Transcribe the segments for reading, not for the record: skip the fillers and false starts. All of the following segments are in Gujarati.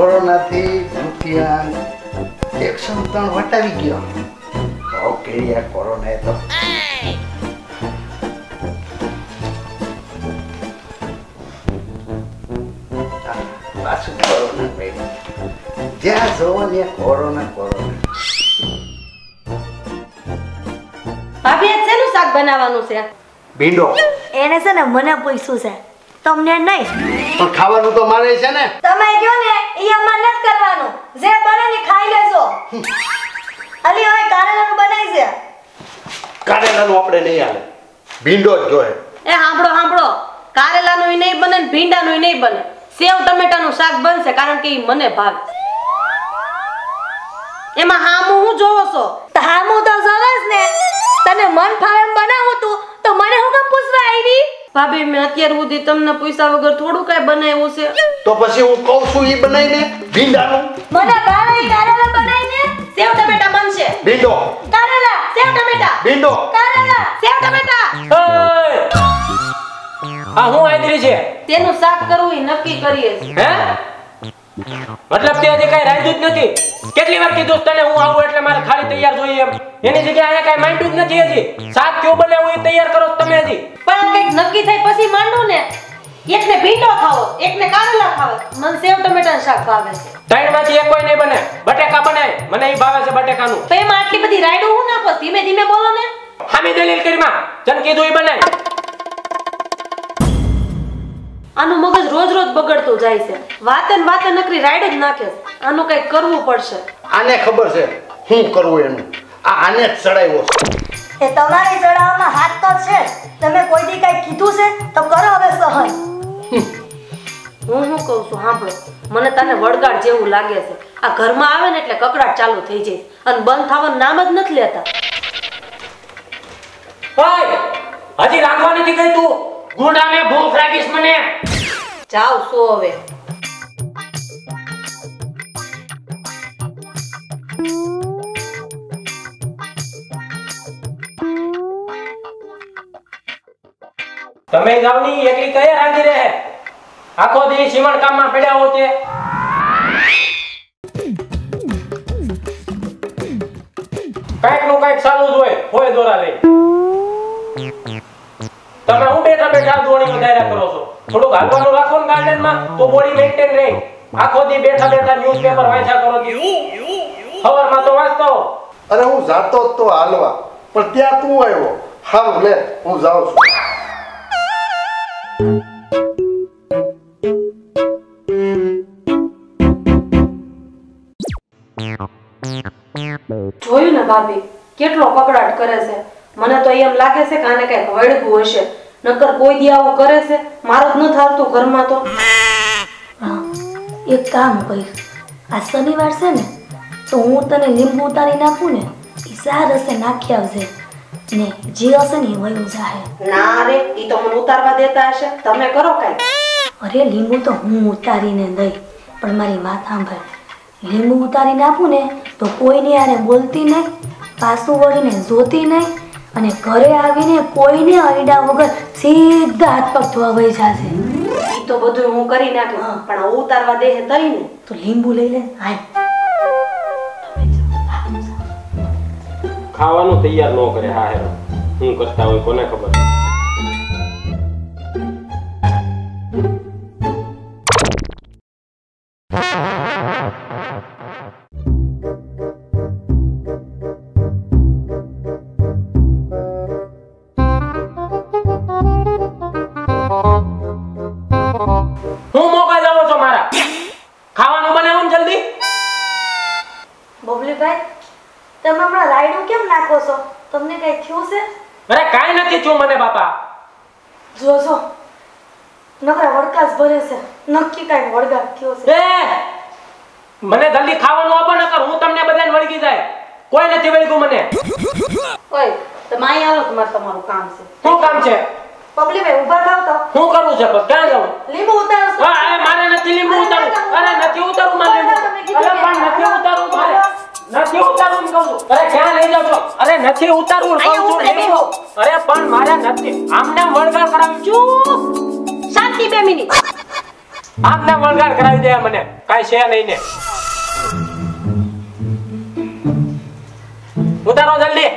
કોરોના થી રૂપિયા 103 વટાવી ગયો. ઓકે યાર કોરોના તો પાછું કોરોના પે જ્યાં જોવો ને કોરોના કોરોના. ભાભી આ શેનું શાક બનાવવાનું છે? ભીંડો. એને છે ને મને પૂછ્યું છે તમને નહીં પણ ખાવાનું તો મારે છે ને. તમે કયો ને ઈ અમાર નત કરવાનું, જે બને ને ખાઈ લેજો. અલી હવે કારેલાનું બનાવી છે. કારેલાનું આપણે નહીં આલે, ભીંડો જ જોઈએ. એ હાંભળો હાંભળો, કારેલાનું ઈ નહીં બને ને ભીંડાનું ઈ નહીં બને, સેવ ટમેટાનું શાક બનશે કારણ કે ઈ મને ભાવે. એમાં હામું હું જોવો છો? હામું તો જોવે જ ને. તને મન ફાવે એમ બનાવું તું તો મને હું કામ પૂછવા આવી? ભાભી મેં અત્યાર સુધી તમને પૈસા વગર થોડું કાંઈ બનાવ્યું છે. તો પછી હું કહું છું ઈ બનાવીને ભીંડાનું મને ભાવે, કારેલા બનાવીને સેવ ટમેટા બનશે. ભીંડો કારેલા સેવ ટમેટા, ભીંડો કારેલા સેવ ટમેટા. આ હું આદરી છે તેનું શાક કરવું ઈ નક્કી કરીએ છે. હે મતલબ તે આજે કાંઈ રાંધ્યું જ નથી? કેટલી વાર કીધું તને હું આવું એટલે મારે ખાલી તૈયાર જોઈએ એમ, એની જગ્યાએ આયા કાંઈ માંડ્યું જ નથી. હજી શાક કેવું બનાવું ઈ તૈયાર કરો તમે હજી. પણ કઈક નક્કી થાય પછી માંડું ને. એકને ભીંડો ખાવો, એકને કારેલા ખાવો. મને સેવ ટમેટાનું શાક ભાવે છે. ત્રણમાંથી એક કોઈ નહીં બને. બટેકા બનાય, મને ઈ ભાવે છે બટેકાનું. તો એમાં આટલી બધી રાયડું હું ના પસ, ધીમે ધીમે બોલો ને. હામી દલીલ કરીમાં જન કીધું ઈ બનાય. આનું મગજ રોજ રોજ બગડતું જાય છે. વાતન વાતન નકરી રાયડ જ નાખે છે. આનું કઈ કરવું પડશે. આને ખબર છે શું કરવું એનું. આ આને જ ચડાવ્યો છે. એ તમારે ચડાવવામાં હાથ તો છે, તમે કોઈ દી કાઈ કીધું છે તો કરો હવે સહન. હું શું કહું છું સાંભળો, મને તને વડગાડ જેવું લાગે છે. આ ઘરમાં આવે ને એટલે કકડાટ ચાલુ થઈ જાય અને બંધ થવાનું નામ જ નથી લેતા. ઓય હજી રાંધવા નથી ગઈ તું? ગુંડાને ભૂખ લાગીશ મને. જાવ સો હવે. તમે ગામની એકલી કયા રાંધી રહે? આખો દી સીવણ કામમાં પડ્યા હો તે. કાઈક નું કાઈક ચાલુ જ હોય, હોય દોરા લઈ. તમે હું બેઠા બેઠા દોણી વધાર્યા કરો છો. થોડુંક હાલવાનું રાખો ને ગાર્ડનમાં તો બોડી મેન્ટેન રહે. આખો દી બેઠા બેઠા ન્યૂઝપેપર વાંચ્યા કરો કે ખબરમાં તો વાંચતો. અરે હું જાતો જ તો હાલવા, પણ ત્યાં તું આવ્યો. હાલ લે હું જાઉં છું. જોયું ને ભાભી કેટલો પકડાટ કરે છે. મને તો એમ લાગે છે કે આને કઈ વળગું હશે, નકર કોઈ દી આવું કરે છે. મારું જ ન થાતું ઘરમાં તો. એક કામ કરીશ, આ શનિવાર છે ને તો હું તને લીંબુ ઉતારી નાખું ને એ સાર હશે નાખી આવજે ને જે હશે ને એ વયું જાહે. ના રે એ તો મને ઉતારવા દેતા હશે, તમે કરો કાંઈ. અરે લીંબુ તો હું ઉતારીને દઈ, પણ મારી વાત સાંભળ. લીંબુ ઉતારીને આપું ને તો કોઈને આને બોલતી નહીં, પાછું વળીને જોતી નહીં અને ઘરે આવીને કોઈને અરડા વગર સીધા હાથ પગ ધોવા વહી જશે. એ તો બધું હું કરી નાખું, પણ હું ઉતારવા દે હે તરી ને તો લીંબુ લઈ લે. હાલ ખાવાનું તૈયાર ન કરે. હા હે હું કરતા હોય કોને ખબર. નક્કી કાઈ વળગા થયો છે. એ મને જલ્દી ખાવાનું આપો ને કર હું તમને બધાને વળગી જાય. કોઈ નથી વળગું મને. ઓય તમાય આવો તમાર તમારું કામ છે. શું કામ છે? પબ્લિક ભાઈ ઊભા થાવ તો હું કરું છે પણ ક્યાં જાવ? લીંબુ ઉતારો. હા અરે મારે નથી લીંબુ ઉતારું. અરે નથી ઉતારું મારે લીંબુ. અરે પણ નથી ઉતારું મારે. નથી ઉતારું કહું છું. અરે ક્યાં લઈ જાવ છો? અરે નથી ઉતારું કહું છું લીંબુ. અરે પણ મારે નથી. આમને વળગા કરાવ છું. શાંતિ 2 મિનિટ. આપના વળગાડ કરાવી દે મને, કાઈ છે નહીં ને. ઉતારો જલ્દી.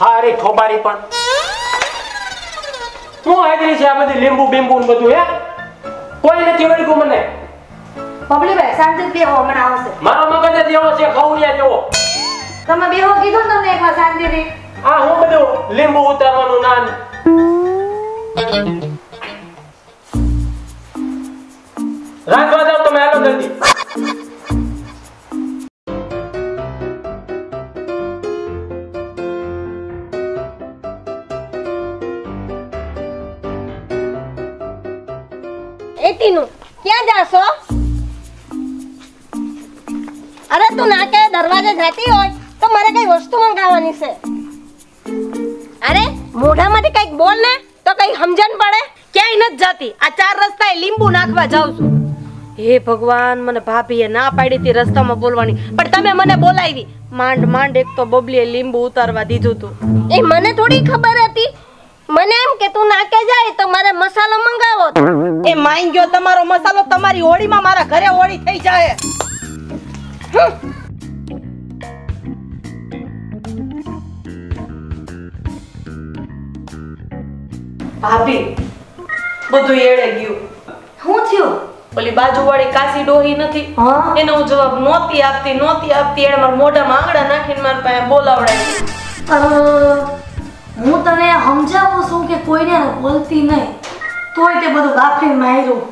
હારી ઠોબારી પણ. શું હાજરી છે આ બધી લીંબુ બીંબુ ને બધું હે? કોઈ નથી વળગું મને. બબલી ભાઈ શાંતિ બેહો, મને આવશે. મારો મગજ જેવો છે ખવડિયા જેવો. તમે બેહો કીધું તમને એકવાર શાંતિ રે. આ હું બધું લીંબુ ઉતારવાનું નાન. રાંધવા જાવ તમે, હાલો જલ્દી. એ ટીનું ક્યાં જાશો? અરે તું ના કે દરવાજે જતી હોય તો મારે કઈ વસ્તુ મંગાવવાની છે. અરે મોઢામાંથી કઈક બોલ ને તો કઈ સમજણ પડે. ક્યાંય નથી જતી, આ ચાર રસ્તાએ લીંબુ નાખવા જાઉં છું. હે ભગવાન, મને ભાભીએ ના પાડી હતી રસ્તામાં બોલવાની, પણ તમે મને બોલાવી. માંડ માંડ એક તો બબલીએ લીંબુ ઉતારવા દીધું તું. એ મને થોડી ખબર હતી. મને એમ કે તું નાકે જાય તો મારે મસાલો મંગાવો. એ માઈ ગયો તમારો મસાલો, તમારી હોળીમાં મારા ઘરે હોળી થઈ જાય. ભાભી બધું એળે ગયું. શું થયું? ઓલી બાજુવાળી કાસી ડોહી નથી, એનો હું જવાબ નહોતી આપતી. એણે મારા મોઢામાં આંગળા નાખીને મારા પાસે બોલાવડાવી. હું તને સમજાવું છું કે કોઈને બોલતી નહીં, તોય તે બધું બાફીને માર્યું.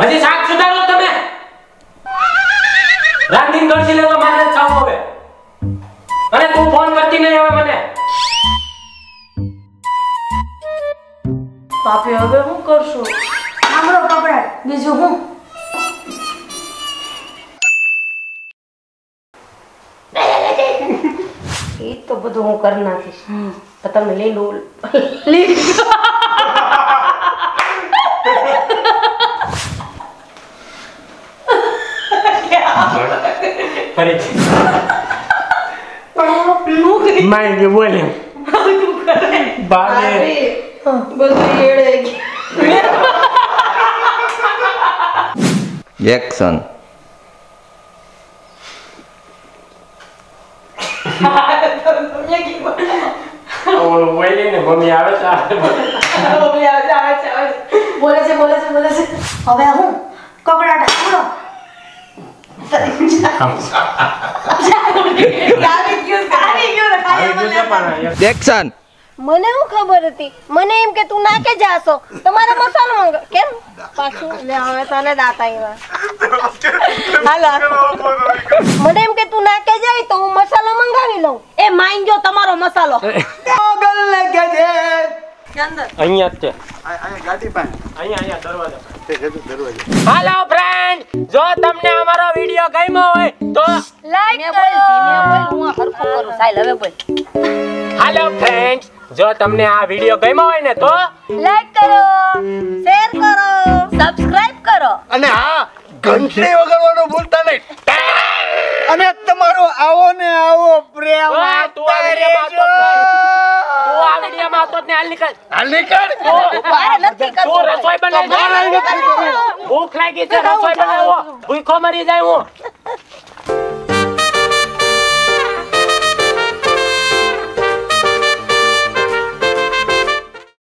હજી શાક સુધારો તમે. રાંધીને કરશી લેવા મારે ચાવ હવે. અને તું ફોન કરતી નહીં હવે મને. પાપી હવે હું કરશું? આમરો કપડાં બીજું હું. એ તો બધું હું કરી નાખીશ. તમે લઈ લો. માય કે બોલે બારે Jackson. Jackson. મને હું ખબર હતી. મને એમ કે તું નાકે જાશો તમારા મસાલો મંગા. કેમ પાછું લે હવે તને દાતાઈવા. મને એમ કે તું નાકે જાય તો હું મસાલો મંગાવી લઉં. એ માઈ ગયો તમારો મસાલો. પાગલ લાગે છે અંદર. અહીંયા છે અહીંયા ગાડી પાસે, અહીંયા દરવાજા પાસે. તે જતો દરવાજા. હેલો ફ્રેન્ડ, જો તમને અમારો વિડિયો ગમ્યો હોય તો લાઈક કરો. મેં બોલ હું હરખો કરું સાઈલ હવે બોલ. હેલો ફ્રેન્ડ, જો તમને આ વિડિયો ગમ્યો હોય ને તો લાઈક કરો, શેર કરો, સબસ્ક્રાઇબ કરો અને હા ઘંટડી વગાડવાનું ભૂલતા નહીં. અને તમારો આવો ને આવો પ્રેમ આપતા રહેજો. તું આ વિડિયોમાં આવતો ને હાલ નીકળ. તું રસોઈ બનાવી, ભૂખ લાગી છે, રસોઈ બનાવો. ભૂખો મરી જાય હું.